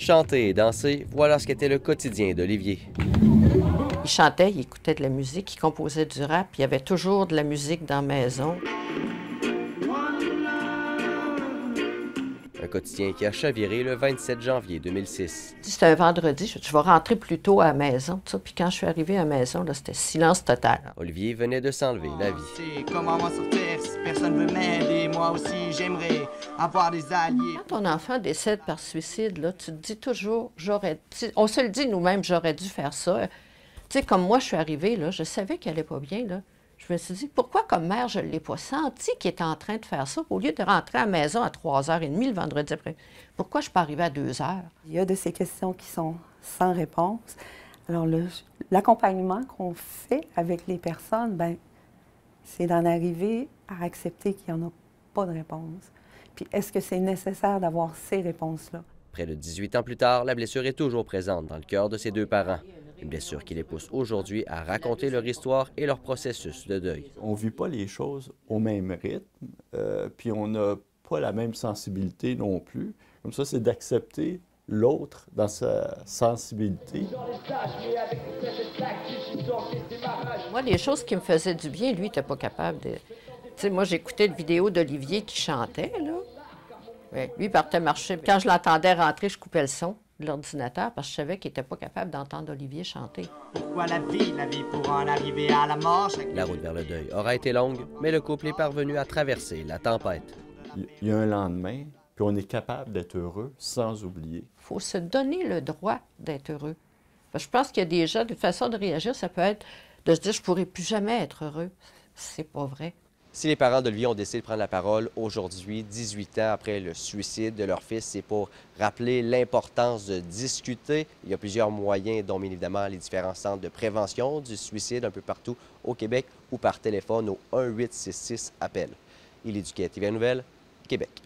Chanter et danser, voilà ce qu'était le quotidien d'Olivier. Il chantait, il écoutait de la musique, il composait du rap, il y avait toujours de la musique dans la maison. Un quotidien qui a chaviré le 27 janvier 2006. C'était un vendredi, je vais rentrer plus tôt à la maison, tout ça. Puis quand je suis arrivée à la maison, c'était silence total. Olivier venait de s'enlever la vie. Comment m'en sortir si personne veut m'aider? Moi aussi, j'aimerais avoir des alliés. Quand ton enfant décède par suicide, là, tu te dis toujours, on se le dit nous-mêmes, j'aurais dû faire ça. Tu sais, comme moi, je suis arrivée, là, je savais qu'elle allait pas bien, là. Je me suis dit, pourquoi comme mère, je ne l'ai pas senti qu'il était en train de faire ça, au lieu de rentrer à la maison à 3h30 le vendredi après? Pourquoi je ne suis pas arrivée à 2h? Il y a de ces questions qui sont sans réponse. Alors, l'accompagnement qu'on fait avec les personnes, bien, c'est d'en arriver à accepter qu'il n'y en a pas de réponse. Puis, est-ce que c'est nécessaire d'avoir ces réponses-là? Près de 18 ans plus tard, la blessure est toujours présente dans le cœur de ses deux parents. Une blessure qui les pousse aujourd'hui à raconter leur histoire et leur processus de deuil. On ne vit pas les choses au même rythme, puis on n'a pas la même sensibilité non plus. Comme ça, c'est d'accepter l'autre dans sa sensibilité. Moi, les choses qui me faisaient du bien, lui, il n'était pas capable de... Tu sais, moi, j'écoutais une vidéo d'Olivier qui chantait, là. Mais lui, il partait marcher. Quand je l'entendais rentrer, je coupais le son de l'ordinateur parce que je savais qu'il n'était pas capable d'entendre Olivier chanter. Pourquoi la vie pour en arriver à la mort? La route vers le deuil aura été longue, mais le couple est parvenu à traverser la tempête. Il y a un lendemain, puis on est capable d'être heureux sans oublier. Il faut se donner le droit d'être heureux. Parce que je pense qu'il y a des gens, une façon de réagir, ça peut être de se dire « je ne pourrai plus jamais être heureux ». C'est pas vrai. Si les parents d'Olivier ont décidé de prendre la parole aujourd'hui, 18 ans après le suicide de leur fils, c'est pour rappeler l'importance de discuter. Il y a plusieurs moyens, dont bien évidemment les différents centres de prévention du suicide un peu partout au Québec ou par téléphone au 1-866-APPEL. Il est du TVA Nouvelles, Québec.